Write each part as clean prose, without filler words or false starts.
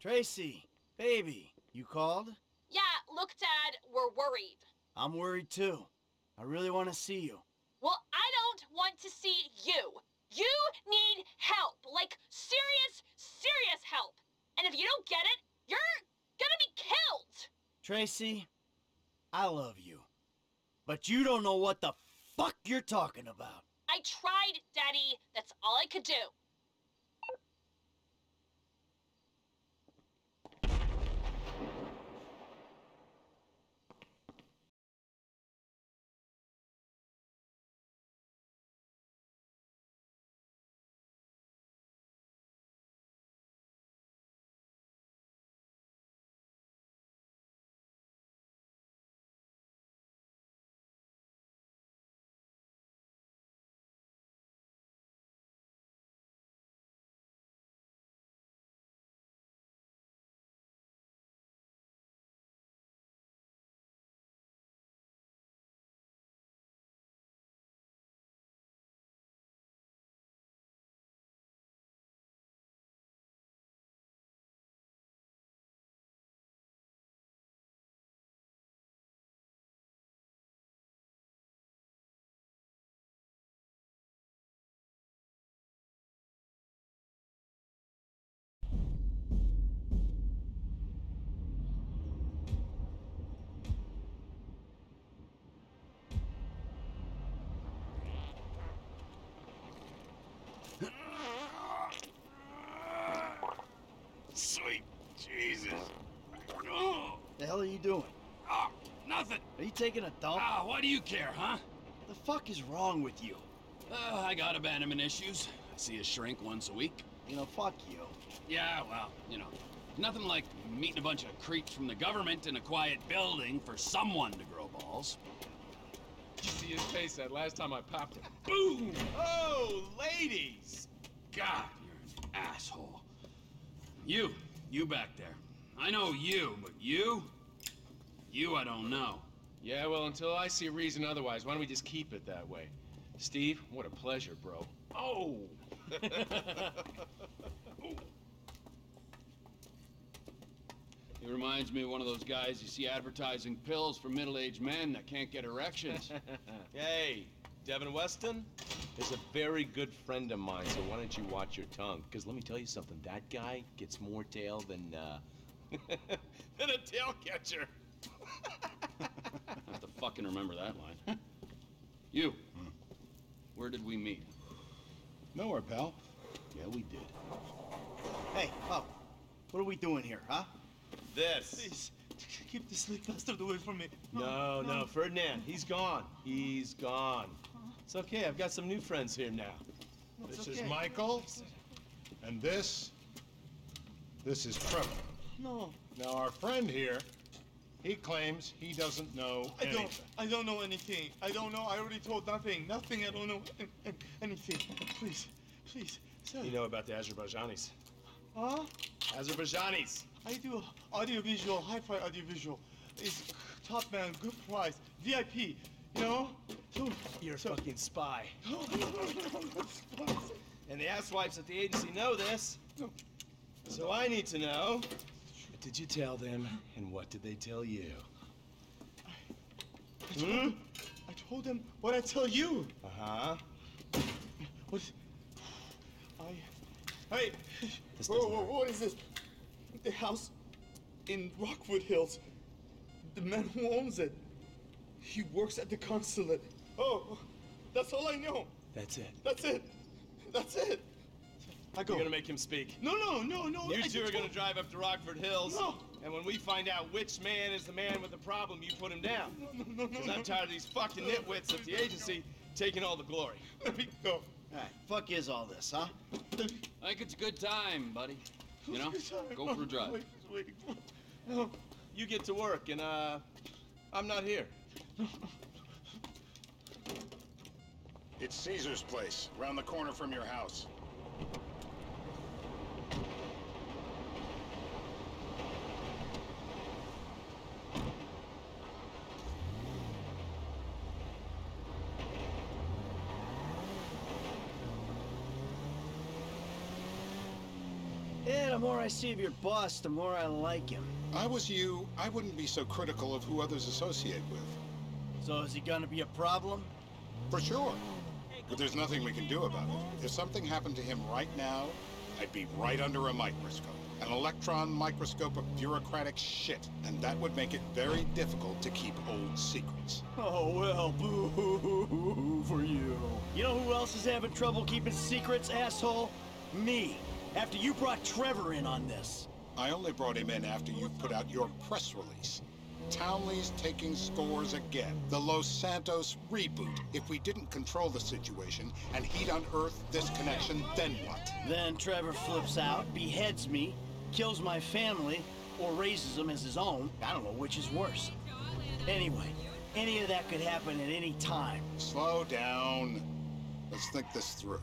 Tracy, baby, you called? Yeah, look, Dad, we're worried. I'm worried too. I really want to see you. Well, I don't want to see you. You need help. Like, serious, serious help. And if you don't get it, you're gonna be killed. Tracy, I love you. But you don't know what the fuck you're talking about. I tried, Daddy. That's all I could do. Sweet Jesus. The hell are you doing? Oh, nothing. Are you taking a dump? Ah, why do you care, huh? The fuck is wrong with you? I got abandonment issues. I see a shrink once a week. You know, fuck you. Yeah, well, you know, nothing like meeting a bunch of creeps from the government in a quiet building for someone to grow balls. Did you see his face that last time I popped it? Boom! Oh, ladies! God, you're an asshole. You back there. I know you, but you I don't know. Yeah, well, until I see reason otherwise, why don't we just keep it that way? Steve, what a pleasure, bro. Oh! He reminds me of one of those guys you see advertising pills for middle-aged men that can't get erections. Hey, Devin Weston? Is a very good friend of mine, so why don't you watch your tongue? Because let me tell you something, that guy gets more tail than, than a tail catcher. I have to fucking remember that line. You, where did we meet? Nowhere, pal. Yeah, we did. Hey, Pop, what are we doing here, huh? This. Please, keep this little bastard away from me. No, no, Ferdinand, he's gone. He's gone. It's okay, I've got some new friends here now. This is Michael, and this is Trevor. No. Now our friend here, he claims he doesn't know anything. I don't know anything. I don't know, I already told nothing. Nothing, I don't know anything. Please, sir. You know about the Azerbaijanis. Huh? Azerbaijanis. I do audiovisual, hi-fi audiovisual. It's top man, good price, VIP. You know? You're a fucking spy. No. And the asswipes at the agency know this. No. So I need to know, what did you tell them, and what did they tell you? I told them what I tell you. Uh-huh. Hey! Whoa, what is this? The house in Rockwood Hills. The man who owns it. He works at the consulate. Oh, that's all I know. That's it. I go. You're gonna make him speak. No. You two are gonna drive up to Rockford Hills. No. And when we find out which man is the man with the problem, you put him down. No. Because I'm tired of these fucking nitwits at the agency taking all the glory. Let me go. All right, fuck is all this, huh? I think it's a good time, buddy. You know, go for a drive. No. You get to work, and I'm not here. It's Caesar's place, around the corner from your house. It'll the more I see of your boss, the more I like him. I was you, I wouldn't be so critical of who others associate with. So is he gonna be a problem? For sure. But there's nothing we can do about it. If something happened to him right now, I'd be right under a microscope. An electron microscope of bureaucratic shit. And that would make it very difficult to keep old secrets. Oh, well, boo-hoo-hoo-hoo for you. You know who else is having trouble keeping secrets, asshole? Me. After you brought Trevor in on this. I only brought him in after you put out your press release. Townley's taking scores again. The Los Santos reboot. If we didn't control the situation and he'd unearthed this connection, then what? Then Trevor flips out, beheads me, kills my family, or raises them as his own. I don't know which is worse. Anyway, any of that could happen at any time. Slow down. Let's think this through.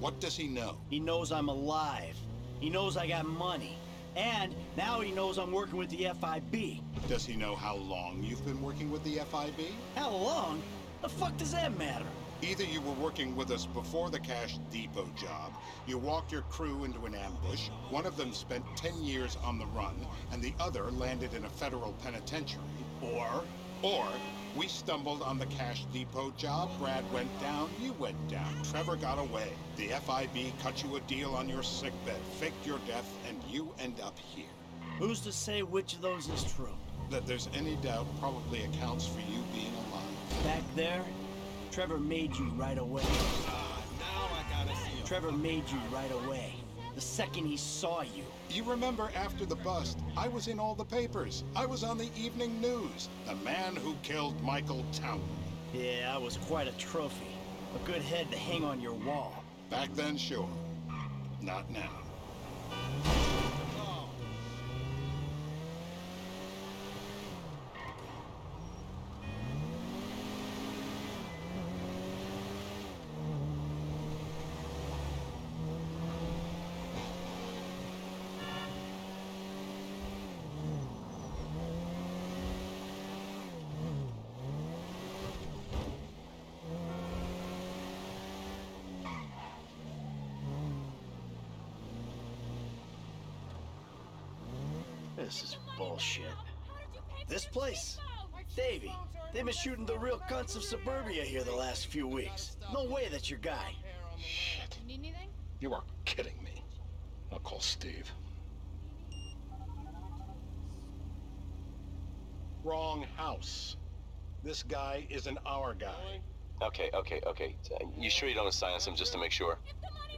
What does he know? He knows I'm alive. He knows I got money. And now he knows I'm working with the FIB. Does he know how long you've been working with the FIB? How long? The fuck does that matter? Either you were working with us before the Cash Depot job, you walked your crew into an ambush, one of them spent 10 years on the run, and the other landed in a federal penitentiary, or we stumbled on the Cash Depot job, Brad went down, you went down, Trevor got away. The FIB cut you a deal on your sickbed, faked your death, and you end up here. Who's to say which of those is true? That there's any doubt probably accounts for you being alive. Back there, Trevor made you right away. Trevor made you right away. The second he saw you. You remember after the bust, I was in all the papers. I was on the evening news. The man who killed Michael Townley. Yeah, I was quite a trophy. A good head to hang on your wall. Back then, sure. Not now. This is bullshit. This place? Davey, they've been shooting the real cunts of suburbia here the last few weeks. No way that's your guy. Shit. You are kidding me. I'll call Steve. Wrong house. This guy isn't our guy. Okay. You sure you don't silence him just to make sure?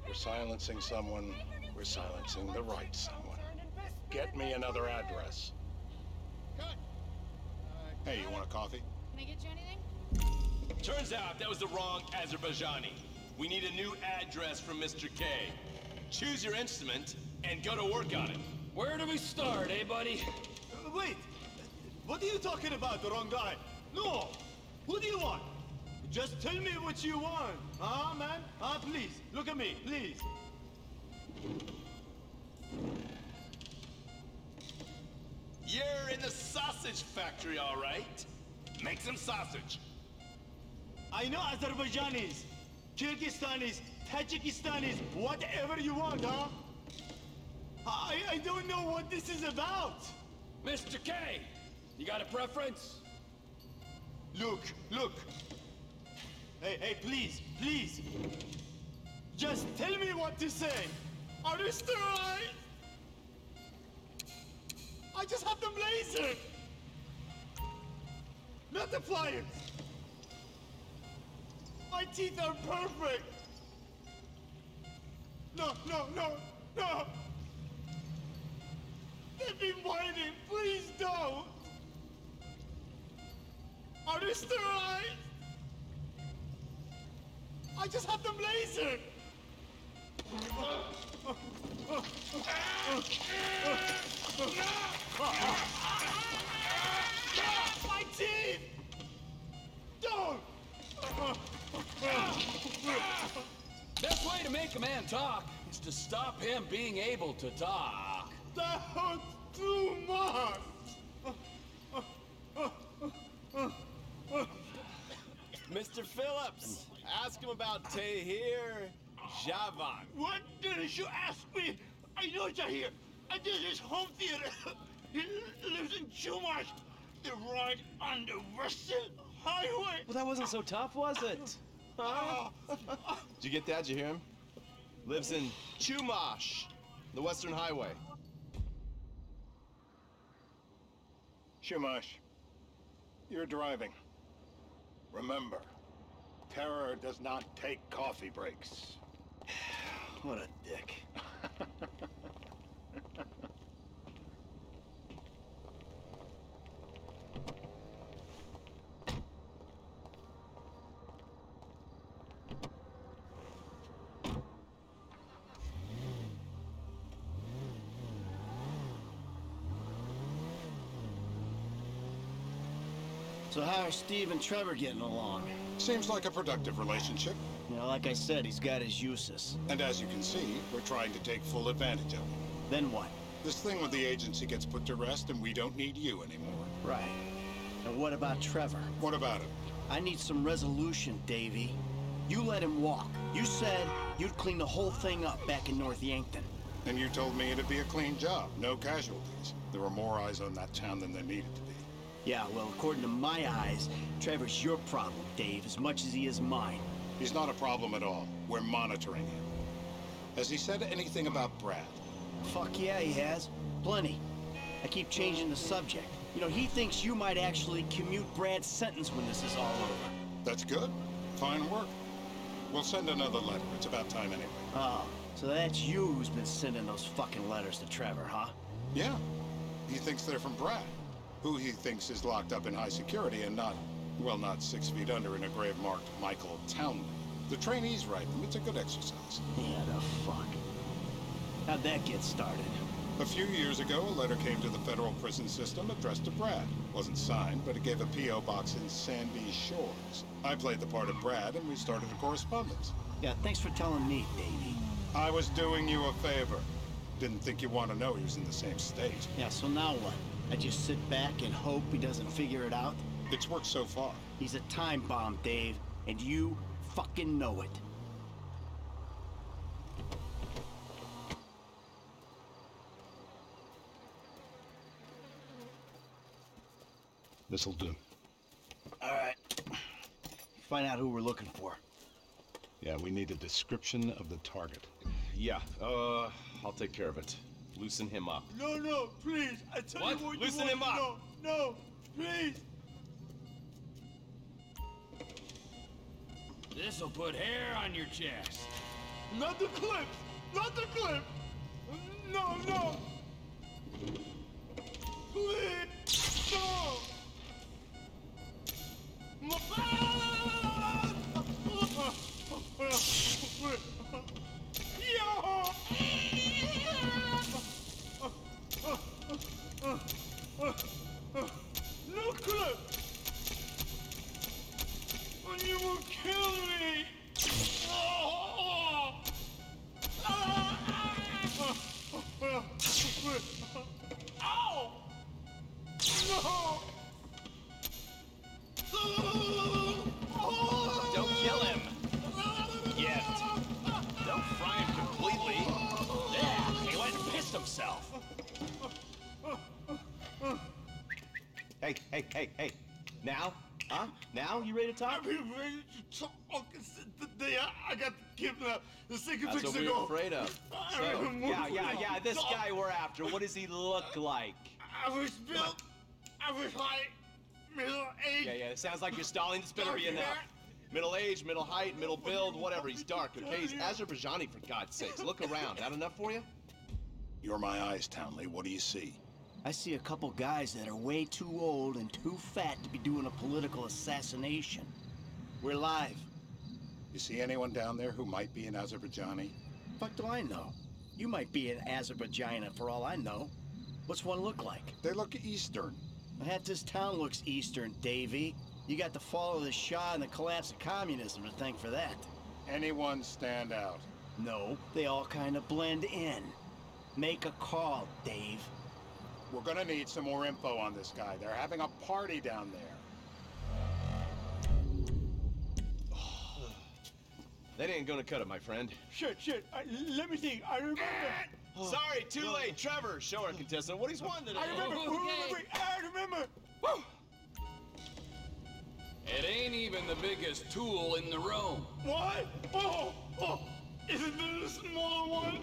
We're silencing someone. We're silencing the right someone. Get me another address. Cut. Hey, you want a coffee? Can I get you anything? Turns out that was the wrong Azerbaijani. We need a new address from Mr. K. Choose your instrument and go to work on it. Where do we start, eh, buddy? Wait! What are you talking about, the wrong guy? No! Who do you want? Just tell me what you want. Ah, man? Ah, please. Look at me, please. You're in the sausage factory, all right? Make some sausage. I know Azerbaijanis, Kyrgyzstanis, Tajikistanis, whatever you want, huh? I don't know what this is about. Mr. K, you got a preference? Look. Hey, please. Just tell me what to say. Are you still alive? I just have the blazer! Not the pliers! My teeth are perfect! No! They've been whining! Please don't! Are you sterilized? I just have the blazer! My teeth! Don't! Best way to make a man talk is to stop him being able to talk. That hurts too much! Mr. Phillips, ask him about Tahir. Javan. What did you ask me? I know Tahir. I did his home theater. He lives in Chumash. They ride on the western highway. Well, that wasn't so tough, was it? Huh? Did you get that? Did you hear him? Lives in Chumash, the western highway. Chumash, you're driving. Remember, terror does not take coffee breaks. What a dick. So how are Steve and Trevor getting along? Seems like a productive relationship. You know, like I said, he's got his uses. And as you can see, we're trying to take full advantage of him. Then what? This thing with the agency gets put to rest and we don't need you anymore. Right. And what about Trevor? What about him? I need some resolution, Davey. You let him walk. You said you'd clean the whole thing up back in North Yankton. And you told me it'd be a clean job, no casualties. There were more eyes on that town than there needed to be. Yeah, well, according to my eyes, Trevor's your problem, Dave, as much as he is mine. He's not a problem at all. We're monitoring him. Has he said anything about Brad? Fuck yeah, he has. Plenty. I keep changing the subject. You know, he thinks you might actually commute Brad's sentence when this is all over. That's good. Fine work. We'll send another letter. It's about time anyway. Oh, so that's you who's been sending those fucking letters to Trevor, huh? Yeah. He thinks they're from Brad, who he thinks is locked up in high security and not, well, not 6 feet under in a grave marked Michael Townley. The trainees write them. It's a good exercise. Yeah, the fuck. How'd that get started? A few years ago, a letter came to the federal prison system addressed to Brad. Wasn't signed, but it gave a P.O. box in Sandy Shores. I played the part of Brad, and we started a correspondence. Yeah, thanks for telling me, Davey. I was doing you a favor. Didn't think you'd want to know he was in the same state. Yeah, so now what? I just sit back and hope he doesn't figure it out? It's worked so far. He's a time bomb, Dave, and you fucking know it. This'll do. All right. Find out who we're looking for. Yeah, we need a description of the target. Yeah, I'll take care of it. Loosen him up. No, no, please. I tell what? You what Loosen you want. Him up. No, no, please. This'll put hair on your chest. Not the clip. Not the clip. No, no. Please. No. Yo. No clip! And you will kill me! Ow! No! Don't kill him! Yet! Don't fry him completely! Yeah! He went and pissed himself! Hey. Now? Huh? Now? You ready to talk? I'm ready to talk. I got to give the second fix to go. That's what we're afraid of. So, yeah. This guy we're after. What does he look like? I was built. I was like middle age. Yeah. It sounds like you're stalling. This better be enough. Middle age, middle height, middle build, whatever. He's dark. Okay, he's Azerbaijani, for God's sakes. Look around. That enough for you? You're my eyes, Townley. What do you see? I see a couple guys that are way too old and too fat to be doing a political assassination. We're live. You see anyone down there who might be an Azerbaijani? Fuck do I know? You might be an Azerbaijani for all I know. What's one look like? They look Eastern. That this town looks Eastern, Davey. You got the fall of the Shah and the collapse of communism to thank for that. Anyone stand out? No, they all kind of blend in. Make a call, Dave. We're gonna need some more info on this guy. They're having a party down there. That ain't gonna cut it, my friend. Shit, let me see, I remember. Sorry, too late. Trevor, show our contestant what he's won today. I remember. Woo! It ain't even the biggest tool in the room. What? Oh, isn't this a smaller one?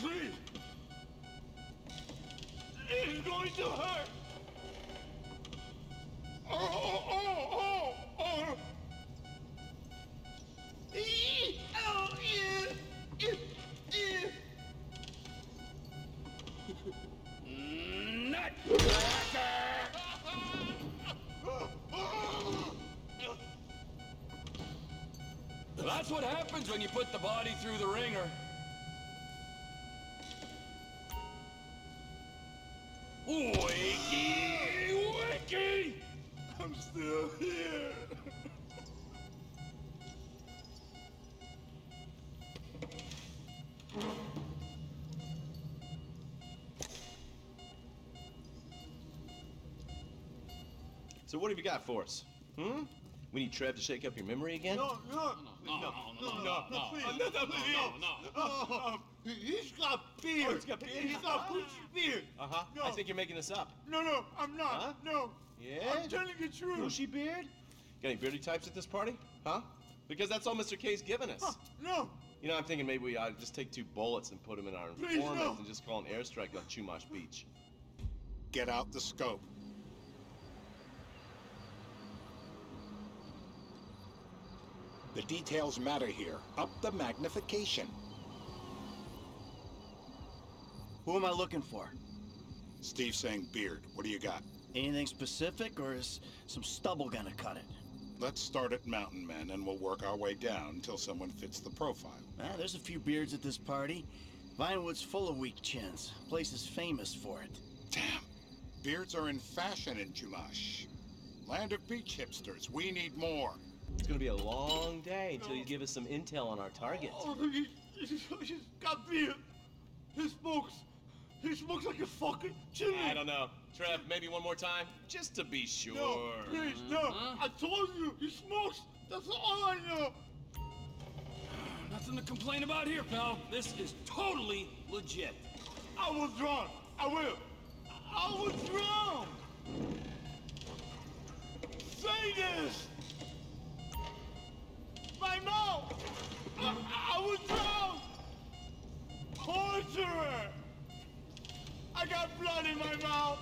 Please. It's going to hurt. Oh. Nut! That's what happens when you put the body through the ringer. Wakey! I'm still here. So what have you got for us? Hmm? We need Trev to shake up your memory again? No, please. He's got fear. Oh, he's got fear. He's got push fear. Uh-huh. No. I think you're making this up. No, I'm not. Huh? No. Yeah? I'm telling the truth. Bushy beard? Got any beardy types at this party? Huh? Because that's all Mr. K's giving us. No. You know, I'm thinking maybe we ought to just take two bullets and put them in our informants and just call an airstrike on Chumash Beach. Get out the scope. The details matter here. Up the magnification. Who am I looking for? Steve's saying beard. What do you got? Anything specific, or is some stubble gonna cut it? Let's start at Mountain Men, and we'll work our way down until someone fits the profile. Well, there's a few beards at this party. Vinewood's full of weak chins. Place is famous for it. Damn. Beards are in fashion in Jumash. Land of beach hipsters. We need more. It's gonna be a long day until you give us some intel on our target. Oh, he's got beard. He smokes. He smokes like a fucking chimney. I don't know. Trev, maybe one more time? Just to be sure. No, please, no. I told you, he smokes. That's all I know. Nothing to complain about here, pal. This is totally legit. I was wrong. I was wrong. Say this. My mouth! I was drowned! Torturer! I got blood in my mouth!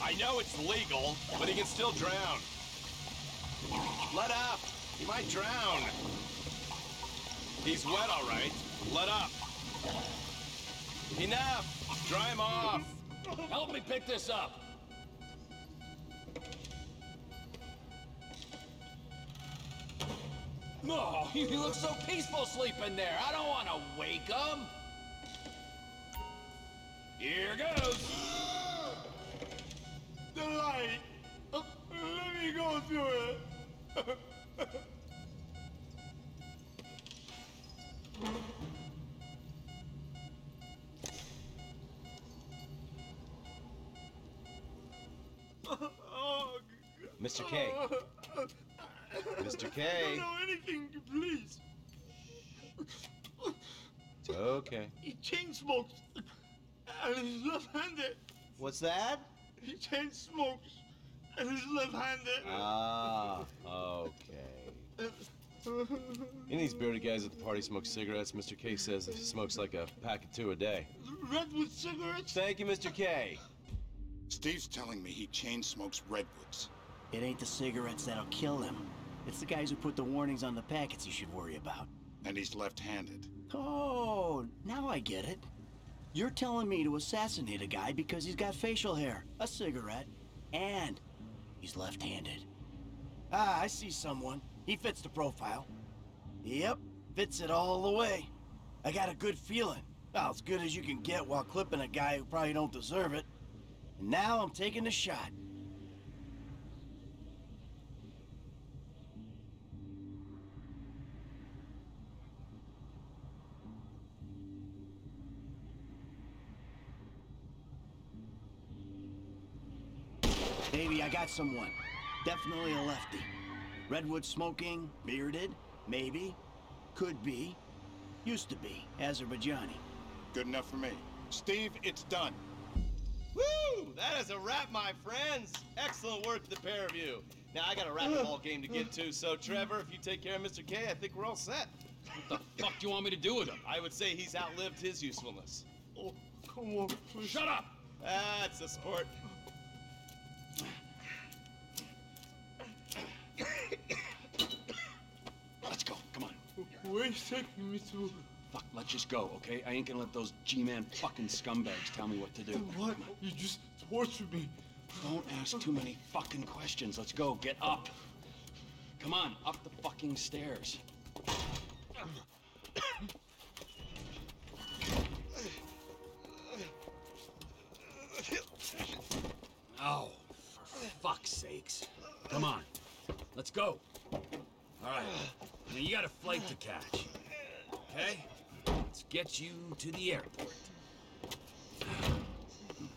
I know it's legal, but he can still drown. Let up! He might drown. He's wet, all right. Let up. Enough. Dry him off. Help me pick this up. No, he looks so peaceful sleeping there. I don't want to wake him. Here goes. The light. Let me go through it. Mr. K. Mr. K. I don't know anything, please. Okay. He chain smokes. And he's left-handed. What's that? He chain smokes. And he's left-handed. Ah, okay. Any of these bearded guys at the party smoke cigarettes. Mr. K says he smokes like a pack of two a day. Redwood cigarettes? Thank you, Mr. K. Steve's telling me he chain smokes Redwoods. It ain't the cigarettes that'll kill him. It's the guys who put the warnings on the packets you should worry about. And he's left-handed. Oh, now I get it. You're telling me to assassinate a guy because he's got facial hair, a cigarette, and he's left-handed. Ah, I see someone. He fits the profile. Yep, fits it all the way. I got a good feeling. Well, as good as you can get while clipping a guy who probably don't deserve it. And now I'm taking the shot. Davey, I got someone. Definitely a lefty. Redwood smoking, bearded, maybe, could be, used to be, Azerbaijani. Good enough for me. Steve, it's done. Woo! That is a wrap, my friends. Excellent work to the pair of you. Now, I got a racquetball game to get to, so Trevor, if you take care of Mr. K, I think we're all set. What the fuck do you want me to do with him? I would say he's outlived his usefulness. Oh, come on, please. Shut up! That's the sport. Let's go, come on. Where's taking me to? Fuck, let's just go, okay? I ain't gonna let those G-Man fucking scumbags tell me what to do. What? You just tortured me. Don't ask too many fucking questions. Let's go, get up. Come on, up the fucking stairs. Oh, for fuck's sakes. Come on, let's go. All right, now you got a flight to catch, okay? Let's get you to the airport.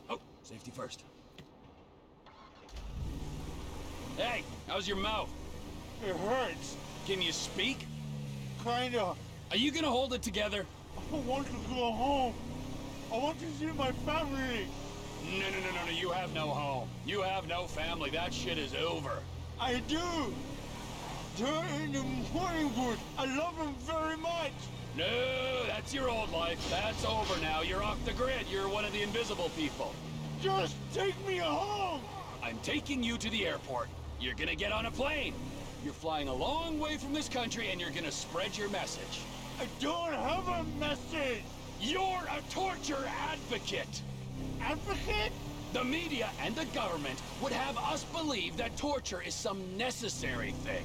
Oh, safety first. Hey, how's your mouth? It hurts. Can you speak? Kinda. Are you gonna hold it together? I want to go home. I want to see my family. No, you have no home. You have no family. That shit is over. I do. They're in the Warrenwood. I love them very much. No, that's your old life. That's over now. You're off the grid. You're one of the invisible people. Just take me home. I'm taking you to the airport. You're gonna get on a plane. You're flying a long way from this country, and you're gonna spread your message. I don't have a message! You're a torture advocate! Advocate? The media and the government would have us believe that torture is some necessary thing.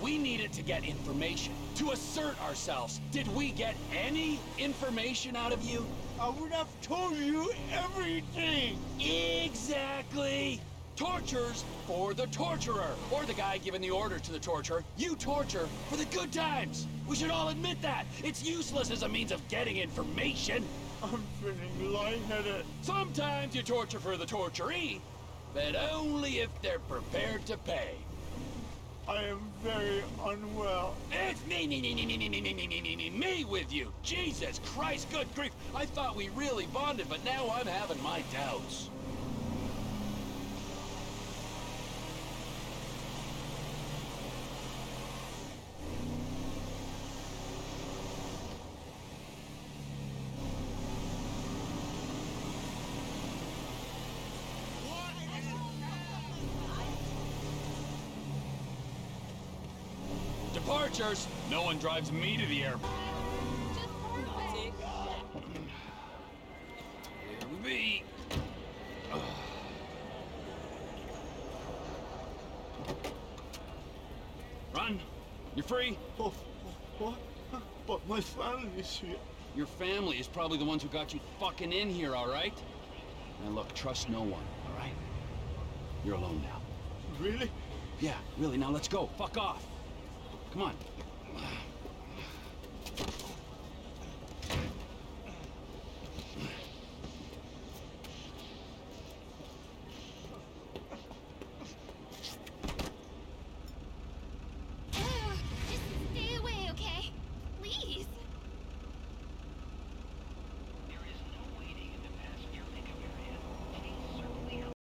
We need it to get information, to assert ourselves. Did we get any information out of you? I would have told you everything! Exactly! Tortures for the torturer, or the guy giving the order to the torturer. You torture for the good times. We should all admit that. It's useless as a means of getting information. I'm feeling lightheaded. Sometimes you torture for the torturee, but only if they're prepared to pay. I am very unwell. It's me with you. Jesus Christ, good grief. I thought we really bonded, but now I'm having my doubts. No one drives me to the airport. Here we be. Run. You're free. Oh, what? But my family is here. Your family is probably the ones who got you fucking in here, all right? Now look, trust no one, all right? You're alone now. Really? Yeah, really. Now let's go. Fuck off. Come on.